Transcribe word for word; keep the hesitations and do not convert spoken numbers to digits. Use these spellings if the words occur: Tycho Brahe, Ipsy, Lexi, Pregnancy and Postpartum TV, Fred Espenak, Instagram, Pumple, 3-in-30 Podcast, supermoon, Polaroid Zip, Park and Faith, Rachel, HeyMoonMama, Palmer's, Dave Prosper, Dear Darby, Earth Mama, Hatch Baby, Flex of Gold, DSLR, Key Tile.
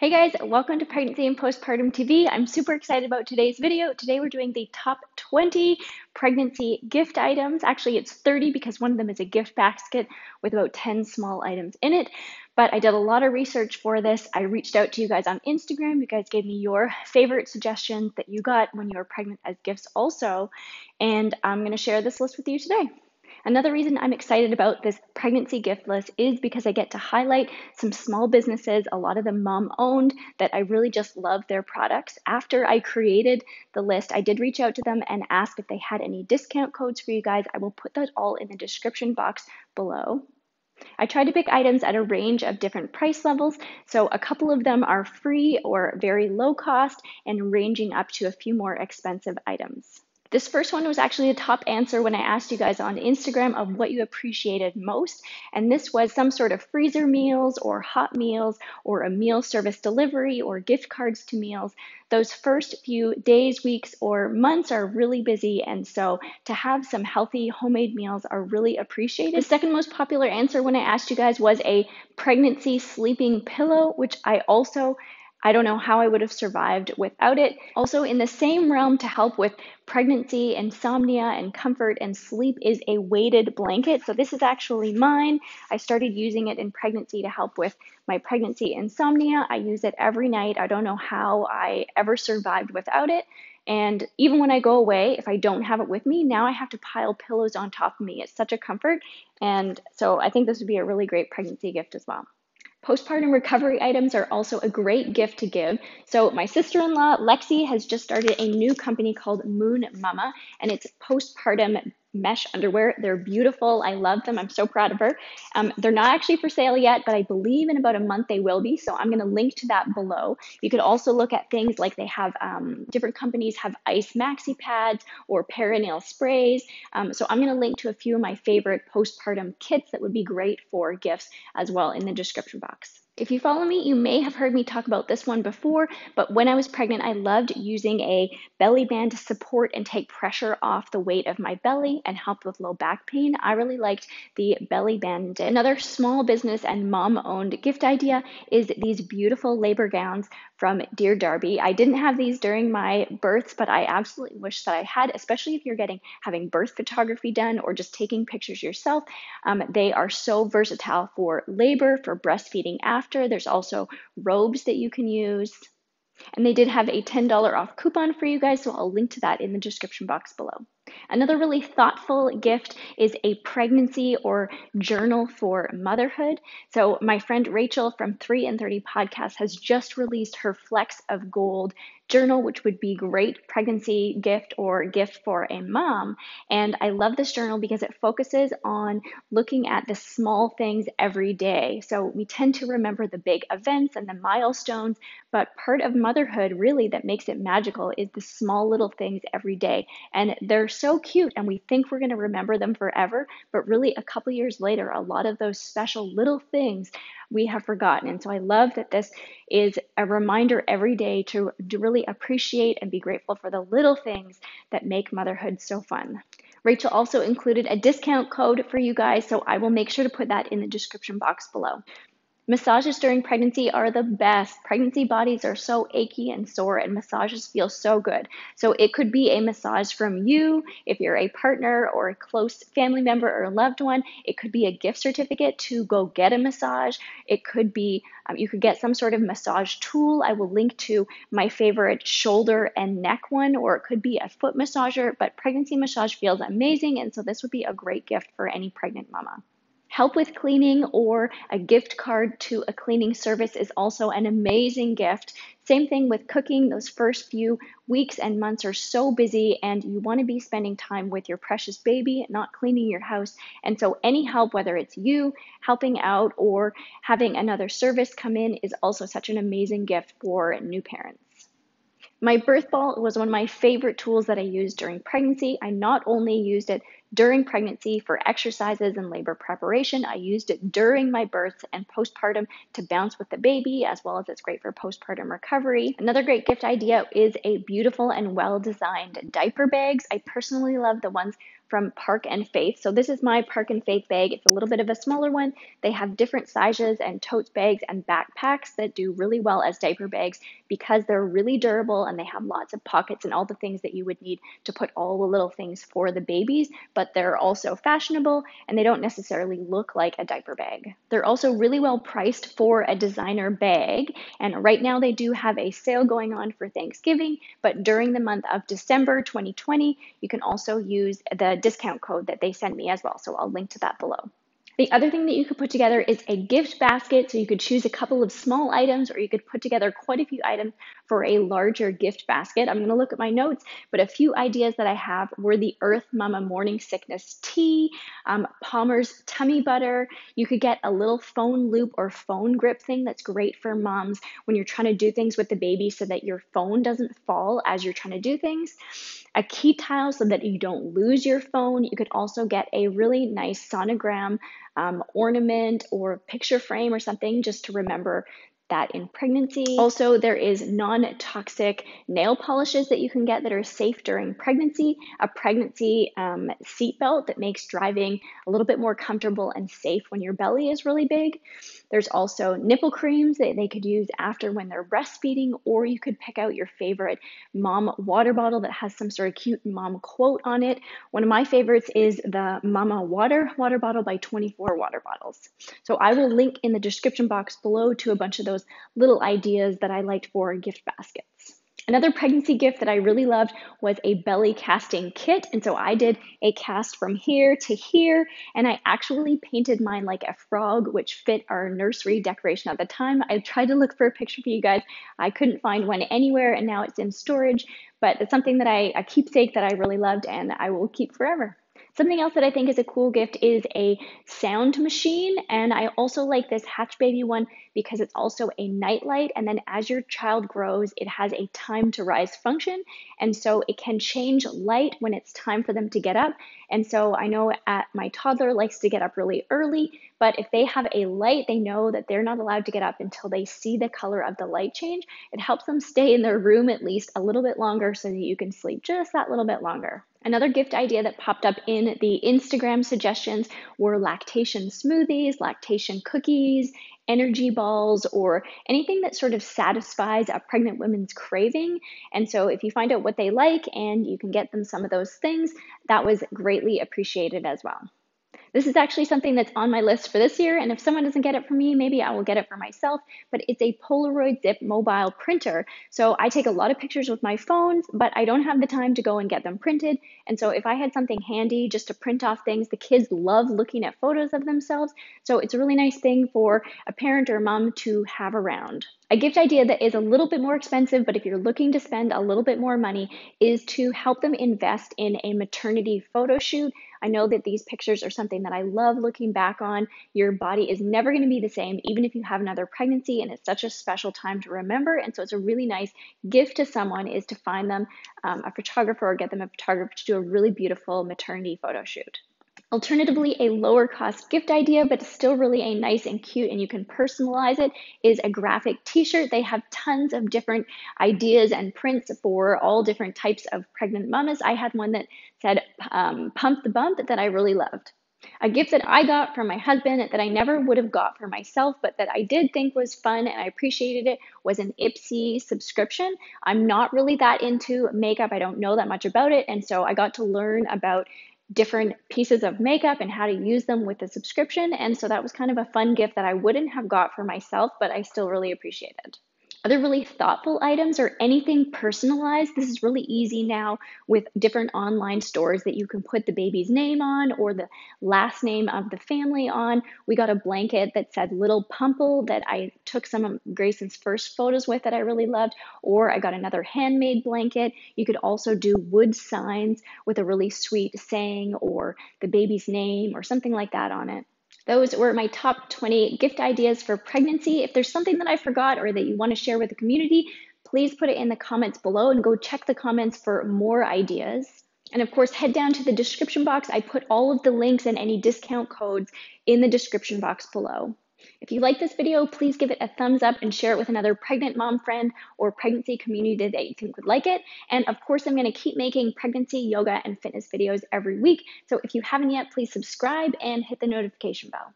Hey guys, welcome to Pregnancy and Postpartum T V. I'm super excited about today's video. Today we're doing the top twenty pregnancy gift items. Actually, it's thirty because one of them is a gift basket with about ten small items in it. But I did a lot of research for this. I reached out to you guys on Instagram. You guys gave me your favorite suggestions that you got when you were pregnant as gifts also. And I'm going to share this list with you today. Another reason I'm excited about this pregnancy gift list is because I get to highlight some small businesses, a lot of them mom-owned, that I really just love their products. After I created the list, I did reach out to them and ask if they had any discount codes for you guys. I will put that all in the description box below. I tried to pick items at a range of different price levels, so a couple of them are free or very low cost and ranging up to a few more expensive items. This first one was actually a top answer when I asked you guys on Instagram of what you appreciated most, and this was some sort of freezer meals or hot meals or a meal service delivery or gift cards to meals. Those first few days, weeks, or months are really busy, and so to have some healthy homemade meals are really appreciated. The second most popular answer when I asked you guys was a pregnancy sleeping pillow, which I also I don't know how I would have survived without it. Also, in the same realm to help with pregnancy, insomnia, and comfort and sleep is a weighted blanket. So this is actually mine. I started using it in pregnancy to help with my pregnancy insomnia. I use it every night. I don't know how I ever survived without it. And even when I go away, if I don't have it with me, now I have to pile pillows on top of me. It's such a comfort. And so I think this would be a really great pregnancy gift as well. Postpartum recovery items are also a great gift to give. So my sister-in-law, Lexi, has just started a new company called HeyMoonMama, and it's postpartum mesh underwear. They're beautiful. I love them. I'm so proud of her. Um, they're not actually for sale yet, but I believe in about a month they will be. So I'm going to link to that below. You could also look at things like they have um, different companies have ice maxi pads or perineal sprays. Um, so I'm going to link to a few of my favorite postpartum kits that would be great for gifts as well in the description box. If you follow me, you may have heard me talk about this one before, but when I was pregnant, I loved using a belly band to support and take pressure off the weight of my belly and help with low back pain. I really liked the belly band. Another small business and mom-owned gift idea is these beautiful labor gowns from Dear Darby. I didn't have these during my births, but I absolutely wish that I had, especially if you're getting having birth photography done or just taking pictures yourself. Um, they are so versatile for labor, for breastfeeding after. There's also robes that you can use. And they did have a ten dollars off coupon for you guys, so I'll link to that in the description box below. Another really thoughtful gift is a pregnancy or journal for motherhood. So my friend Rachel from three in thirty Podcast has just released her Flex of Gold journal, which would be great pregnancy gift or gift for a mom. And I love this journal because it focuses on looking at the small things every day. So we tend to remember the big events and the milestones, but part of motherhood really that makes it magical is the small little things every day. And they're so cute and we think we're going to remember them forever, but really a couple years later, a lot of those special little things we have forgotten. And so I love that this is a reminder every day to, to really appreciate and be grateful for the little things that make motherhood so fun. Rachel also included a discount code for you guys, so I will make sure to put that in the description box below. Massages during pregnancy are the best. Pregnancy bodies are so achy and sore, and massages feel so good. So it could be a massage from you, if you're a partner or a close family member or a loved one. It could be a gift certificate to go get a massage. It could be, um, you could get some sort of massage tool. I will link to my favorite shoulder and neck one, or it could be a foot massager, but pregnancy massage feels amazing. And so this would be a great gift for any pregnant mama. Help with cleaning or a gift card to a cleaning service is also an amazing gift. Same thing with cooking. Those first few weeks and months are so busy and you want to be spending time with your precious baby, not cleaning your house. And so any help, whether it's you helping out or having another service come in, is also such an amazing gift for new parents. My birth ball was one of my favorite tools that I used during pregnancy. I not only used it during pregnancy for exercises and labor preparation, I used it during my births and postpartum to bounce with the baby, as well as it's great for postpartum recovery. Another great gift idea is a beautiful and well-designed diaper bags. I personally love the ones from Park and Faith. So this is my Park and Faith bag. It's a little bit of a smaller one. They have different sizes and tote bags and backpacks that do really well as diaper bags because they're really durable and they have lots of pockets and all the things that you would need to put all the little things for the babies, but they're also fashionable and they don't necessarily look like a diaper bag. They're also really well priced for a designer bag, and right now they do have a sale going on for Thanksgiving, but during the month of December twenty twenty, you can also use the discount code that they sent me as well, so I'll link to that below. The other thing that you could put together is a gift basket. So you could choose a couple of small items, or you could put together quite a few items for a larger gift basket. I'm going to look at my notes, but a few ideas that I have were the Earth Mama Morning Sickness Tea, um, Palmer's Tummy Butter. You could get a little phone loop or phone grip thing that's great for moms when you're trying to do things with the baby so that your phone doesn't fall as you're trying to do things. A key towel so that you don't lose your phone. You could also get a really nice sonogram Um, ornament or picture frame or something just to remember that in pregnancy. Also, there is non-toxic nail polishes that you can get that are safe during pregnancy, a pregnancy um, seatbelt that makes driving a little bit more comfortable and safe when your belly is really big. There's also nipple creams that they could use after when they're breastfeeding, or you could pick out your favorite mom water bottle that has some sort of cute mom quote on it. One of my favorites is the Mama Water water bottle by twenty-four Water Bottles. So I will link in the description box below to a bunch of those little ideas that I liked for gift baskets. Another pregnancy gift that I really loved was a belly casting kit. And so I did a cast from here to here, and I actually painted mine like a frog, which fit our nursery decoration at the time. I tried to look for a picture for you guys. I couldn't find one anywhere, and now it's in storage, but it's something that I, a keepsake that I really loved and I will keep forever. Something else that I think is a cool gift is a sound machine, and I also like this Hatch Baby one because it's also a nightlight, and then as your child grows, it has a time to rise function, and so it can change light when it's time for them to get up. And so I know at my toddler likes to get up really early, but if they have a light, they know that they're not allowed to get up until they see the color of the light change. It helps them stay in their room at least a little bit longer so that you can sleep just that little bit longer. Another gift idea that popped up in the Instagram suggestions were lactation smoothies, lactation cookies, energy balls, or anything that sort of satisfies a pregnant woman's craving. And so if you find out what they like and you can get them some of those things, that was greatly appreciated as well. This is actually something that's on my list for this year, and if someone doesn't get it for me, maybe I will get it for myself, but it's a Polaroid Zip mobile printer. So I take a lot of pictures with my phones, but I don't have the time to go and get them printed, and so if I had something handy just to print off things, the kids love looking at photos of themselves, so it's a really nice thing for a parent or a mom to have around. A gift idea that is a little bit more expensive, but if you're looking to spend a little bit more money, is to help them invest in a maternity photo shoot. I know that these pictures are something that I love looking back on. Your body is never going to be the same, even if you have another pregnancy, and it's such a special time to remember. And so it's a really nice gift to someone is to find them um, a photographer or get them a photographer to do a really beautiful maternity photo shoot. Alternatively, a lower cost gift idea, but still really a nice and cute, and you can personalize it, is a graphic t-shirt. They have tons of different ideas and prints for all different types of pregnant mamas. I had one that said um, pump the bump that I really loved. A gift that I got from my husband that I never would have got for myself, but that I did think was fun and I appreciated it, was an Ipsy subscription. I'm not really that into makeup. I don't know that much about it, and so I got to learn about different pieces of makeup and how to use them with the subscription. And so that was kind of a fun gift that I wouldn't have got for myself, but I still really appreciated. Other really thoughtful items or anything personalized. This is really easy now with different online stores that you can put the baby's name on or the last name of the family on. We got a blanket that said Little Pumple that I took some of Grayson's first photos with that I really loved, or I got another handmade blanket. You could also do wood signs with a really sweet saying or the baby's name or something like that on it. Those were my top twenty gift ideas for pregnancy. If there's something that I forgot or that you want to share with the community, please put it in the comments below and go check the comments for more ideas. And of course, head down to the description box. I put all of the links and any discount codes in the description box below. If you like this video, please give it a thumbs up and share it with another pregnant mom friend or pregnancy community that you think would like it. And of course, I'm going to keep making pregnancy, yoga, and fitness videos every week. So if you haven't yet, please subscribe and hit the notification bell.